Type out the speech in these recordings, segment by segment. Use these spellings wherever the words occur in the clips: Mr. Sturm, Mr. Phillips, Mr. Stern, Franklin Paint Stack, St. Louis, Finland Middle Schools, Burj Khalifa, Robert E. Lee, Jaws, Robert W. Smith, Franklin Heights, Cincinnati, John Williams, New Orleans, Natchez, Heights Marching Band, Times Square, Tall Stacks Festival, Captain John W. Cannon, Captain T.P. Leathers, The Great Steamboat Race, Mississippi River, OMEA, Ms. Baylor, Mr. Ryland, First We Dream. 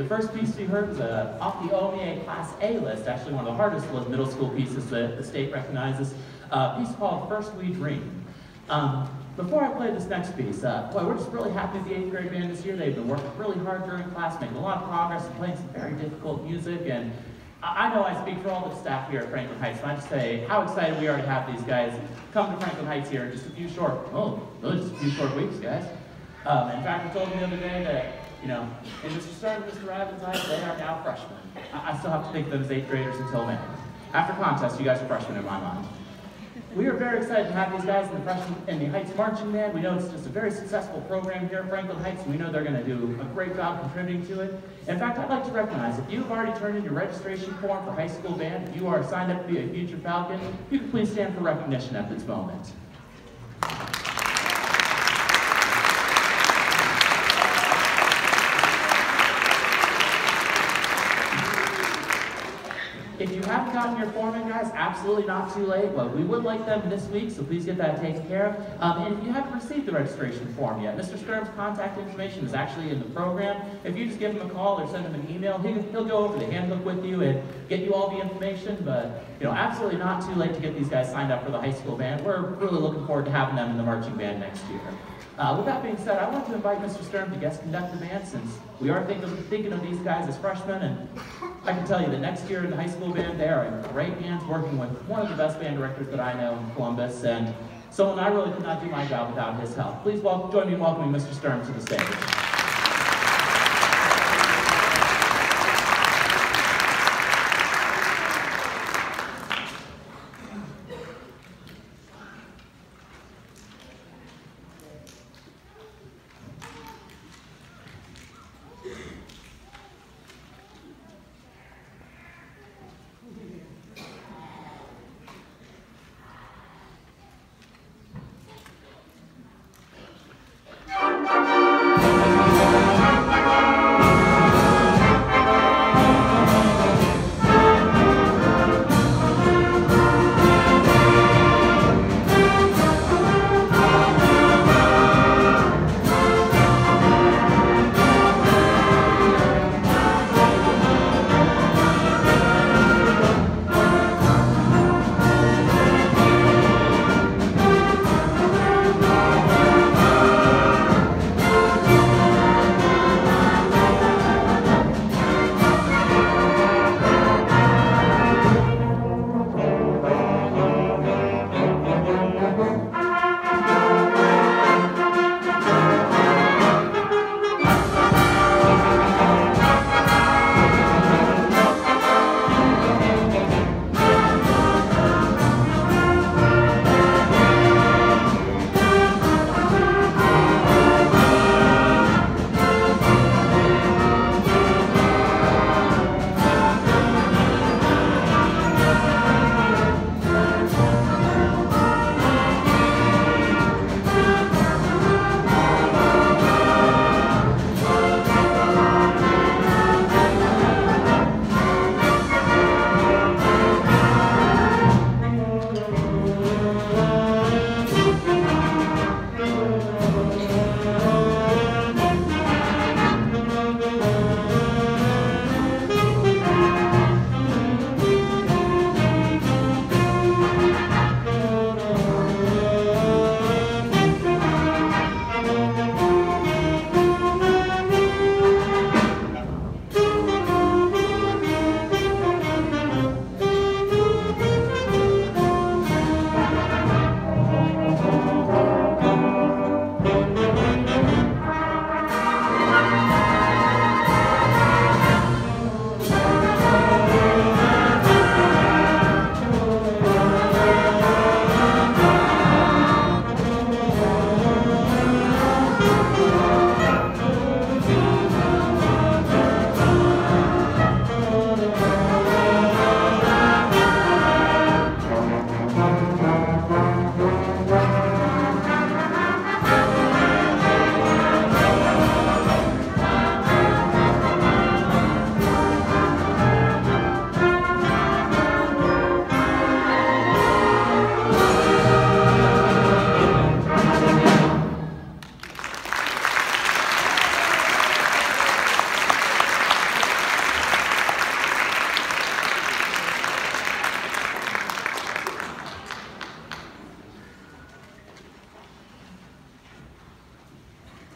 The first piece you heard was off the OMEA Class A list, actually one of the hardest middle school pieces that the state recognizes, a piece called First We Dream. Before I play this next piece, boy, we're just really happy with the 8th grade band this year. They've been working really hard during class, making a lot of progress, and playing some very difficult music. And I know I speak for all the staff here at Franklin Heights, and I just say how excited we are to have these guys come to Franklin Heights here in just a few short, just a few short weeks, guys. In fact, they told me the other day that, you know, in Mr. Stern and Mr. Ryland's eyes, they are now freshmen. I still have to think of them as 8th graders until May. After contest, you guys are freshmen in my mind. We are very excited to have these guys in the Heights Marching Band. We know it's just a very successful program here at Franklin Heights, and we know they're going to do a great job contributing to it. In fact, I'd like to recognize, if you've already turned in your registration form for high school band, if you are signed up to be a future Falcon, you can please stand for recognition at this moment. If you haven't gotten your form in, guys, absolutely not too late, but we would like them this week, so please get that taken care of. And if you haven't received the registration form yet, Mr. Stern's contact information is actually in the program. If you just give him a call or send him an email, he'll go over the handbook with you and get you all the information, but, you know, absolutely not too late to get these guys signed up for the high school band. We're really looking forward to having them in the marching band next year. With that being said, I want to invite Mr. Sturm to guest conduct the band, since we are thinking of these guys as freshmen, and I can tell you that next year in the high school band, they are in great hands, working with one of the best band directors that I know in Columbus, and someone I really could not do my job without his help. Please join me in welcoming Mr. Sturm to the stage.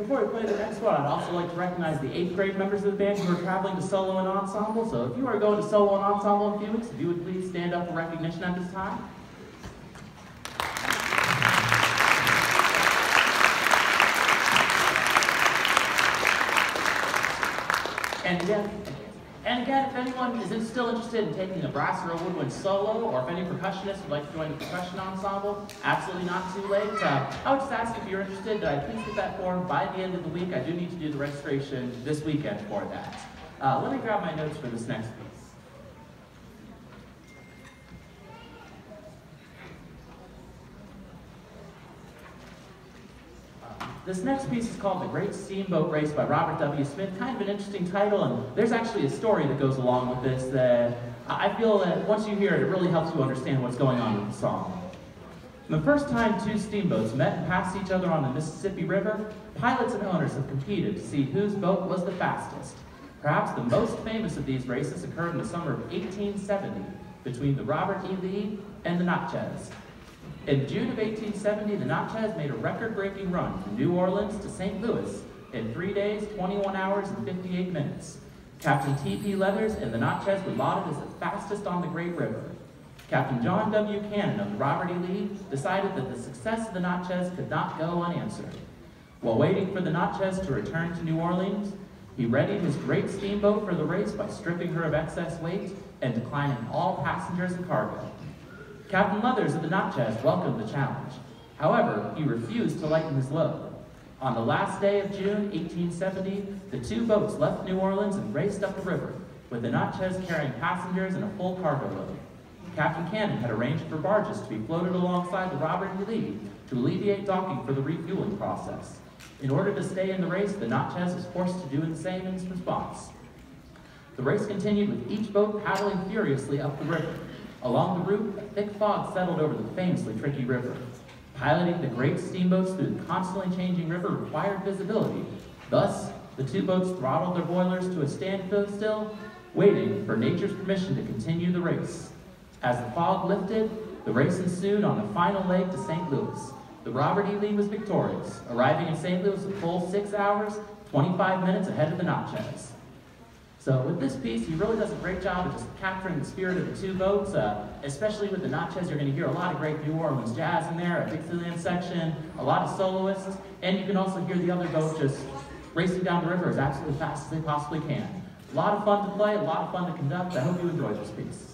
Before we play the next one, I'd also like to recognize the 8th grade members of the band who are traveling to solo and ensemble. So if you are going to solo and ensemble in a few weeks, if you would please stand up for recognition at this time. And again, if anyone is still interested in taking a brass or a woodwind solo, or if any percussionist would like to join the percussion ensemble, absolutely not too late. I would just ask if you're interested, please get that form by the end of the week. I do need to do the registration this weekend for that. Let me grab my notes for this next piece. This next piece is called The Great Steamboat Race by Robert W. Smith. Kind of an interesting title, and there's actually a story that goes along with this that I feel that once you hear it, it really helps you understand what's going on with the song. The first time two steamboats met and passed each other on the Mississippi River, pilots and owners have competed to see whose boat was the fastest. Perhaps the most famous of these races occurred in the summer of 1870 between the Robert E. Lee and the Natchez. In June of 1870, the Natchez made a record-breaking run from New Orleans to St. Louis in 3 days, 21 hours, and 58 minutes. Captain T.P. Leathers and the Natchez were lauded as the fastest on the Great River. Captain John W. Cannon of the Robert E. Lee decided that the success of the Natchez could not go unanswered. While waiting for the Natchez to return to New Orleans, he readied his great steamboat for the race by stripping her of excess weight and declining all passengers and cargo. Captain Leathers of the Natchez welcomed the challenge. However, he refused to lighten his load. On the last day of June 1870, the two boats left New Orleans and raced up the river, with the Natchez carrying passengers and a full cargo load. Captain Cannon had arranged for barges to be floated alongside the Robert E. Lee to alleviate docking for the refueling process. In order to stay in the race, the Natchez was forced to do the same in response. The race continued with each boat paddling furiously up the river. Along the route, a thick fog settled over the famously tricky river. Piloting the great steamboats through the constantly changing river required visibility. Thus, the two boats throttled their boilers to a standstill, waiting for nature's permission to continue the race. As the fog lifted, the race ensued on the final leg to St. Louis. The Robert E. Lee was victorious, arriving in St. Louis a full 6 hours, 25 minutes ahead of the Natchez. So with this piece, he really does a great job of just capturing the spirit of the two boats, especially with the Natchez. You're going to hear a lot of great New Orleans jazz in there, a Dixieland section, a lot of soloists, and you can also hear the other boat just racing down the river as absolutely fast as they possibly can. A lot of fun to play, a lot of fun to conduct. I hope you enjoy this piece.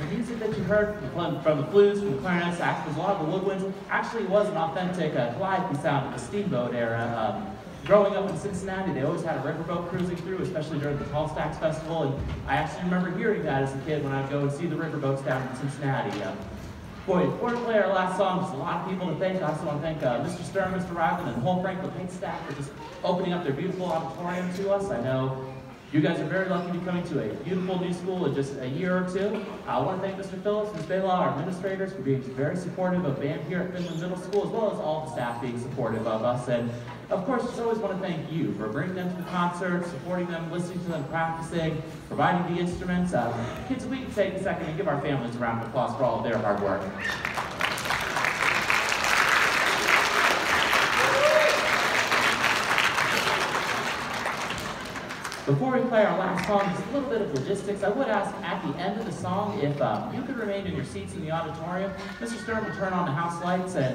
the music that you heard from the flutes, from clarinets, saxophones, a lot of the woodwinds, actually was an authentic glide sound of the steamboat era. Growing up in Cincinnati, they always had a riverboat cruising through, especially during the Tall Stacks Festival, and I actually remember hearing that as a kid when I'd go and see the riverboats down in Cincinnati. Boy, before we play our last song, there's a lot of people to thank. I also want to thank Mr. Stern, Mr. Ryland, and the whole Franklin Paint Stack for just opening up their beautiful auditorium to us. I know you guys are very lucky to be coming to a beautiful new school in just a year or two. I want to thank Mr. Phillips, Ms. Baylor, our administrators, for being very supportive of band here at Finland Middle School, as well as all the staff being supportive of us. And of course, just always want to thank you for bringing them to the concert, supporting them, listening to them, practicing, providing the instruments. Kids, we can take a second and give our families a round of applause for all of their hard work. Before we play our last song, just a little bit of logistics. I would ask at the end of the song if you could remain in your seats in the auditorium. Mr. Stern will turn on the house lights, and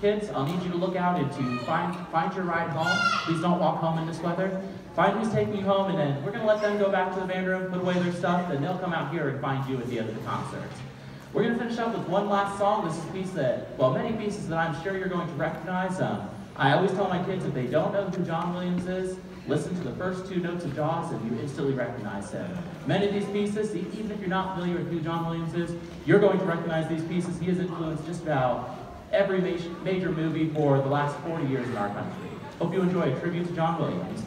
kids, I'll need you to look out and to find your ride home. Please don't walk home in this weather. Find who's taking you home, and then we're gonna let them go back to the band room, put away their stuff, and they'll come out here and find you at the end of the concert. We're gonna finish up with one last song. This is a piece that, well, many pieces that I'm sure you're going to recognize. I always tell my kids if they don't know who John Williams is, listen to the first two notes of Jaws and you instantly recognize him. Many of these pieces, even if you're not familiar with who John Williams is, you're going to recognize these pieces. He has influenced just about every major movie for the last 40 years in our country. Hope you enjoy a tribute to John Williams.